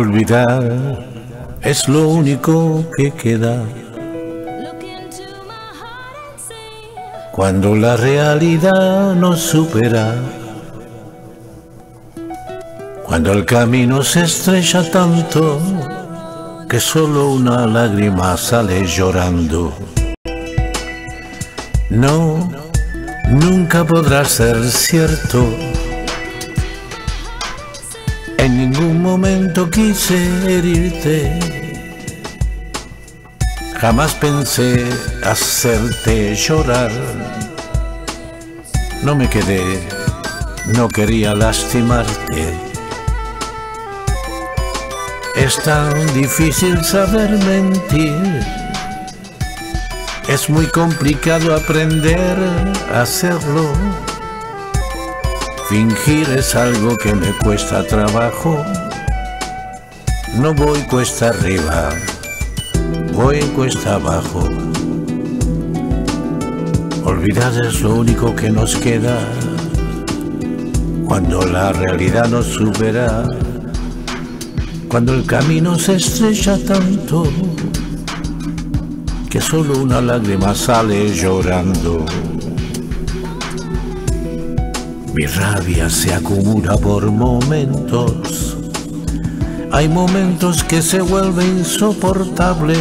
Olvidar es lo único que queda. Cuando la realidad nos supera, cuando el camino se estrecha tanto que solo una lágrima sale llorando. No, nunca podrá ser cierto. En ningún momento quise herirte, jamás pensé hacerte llorar. No me quedé, no quería lastimarte. Es tan difícil saber mentir, es muy complicado aprender a hacerlo. Fingir es algo que me cuesta trabajo. No voy cuesta arriba, voy cuesta abajo. Olvidar es lo único que nos queda. Cuando la realidad nos supera, cuando el camino se estrecha tanto que solo una lágrima sale llorando. Mi rabia se acumula por momentos. Hay momentos que se vuelve insoportable.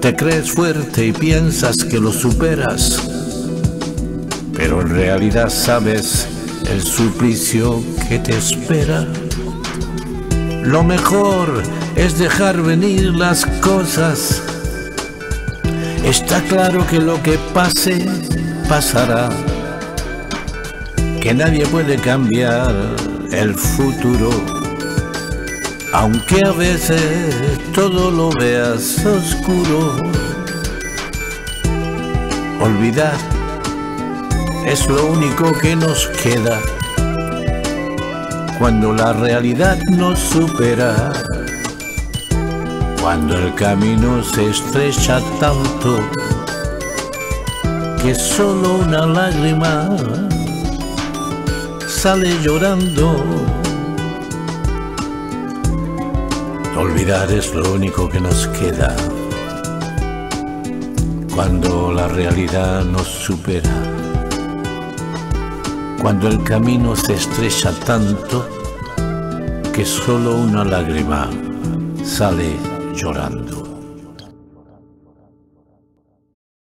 Te crees fuerte y piensas que lo superas, pero en realidad sabes el suplicio que te espera. Lo mejor es dejar venir las cosas. Está claro que lo que pase, pasará, que nadie puede cambiar el futuro. Aunque a veces todo lo veas oscuro, olvidar es lo único que nos queda. Cuando la realidad nos supera, cuando el camino se estrecha tanto que solo una lágrima sale llorando. Olvidar es lo único que nos queda. Cuando la realidad nos supera, cuando el camino se estrecha tanto que solo una lágrima sale llorando.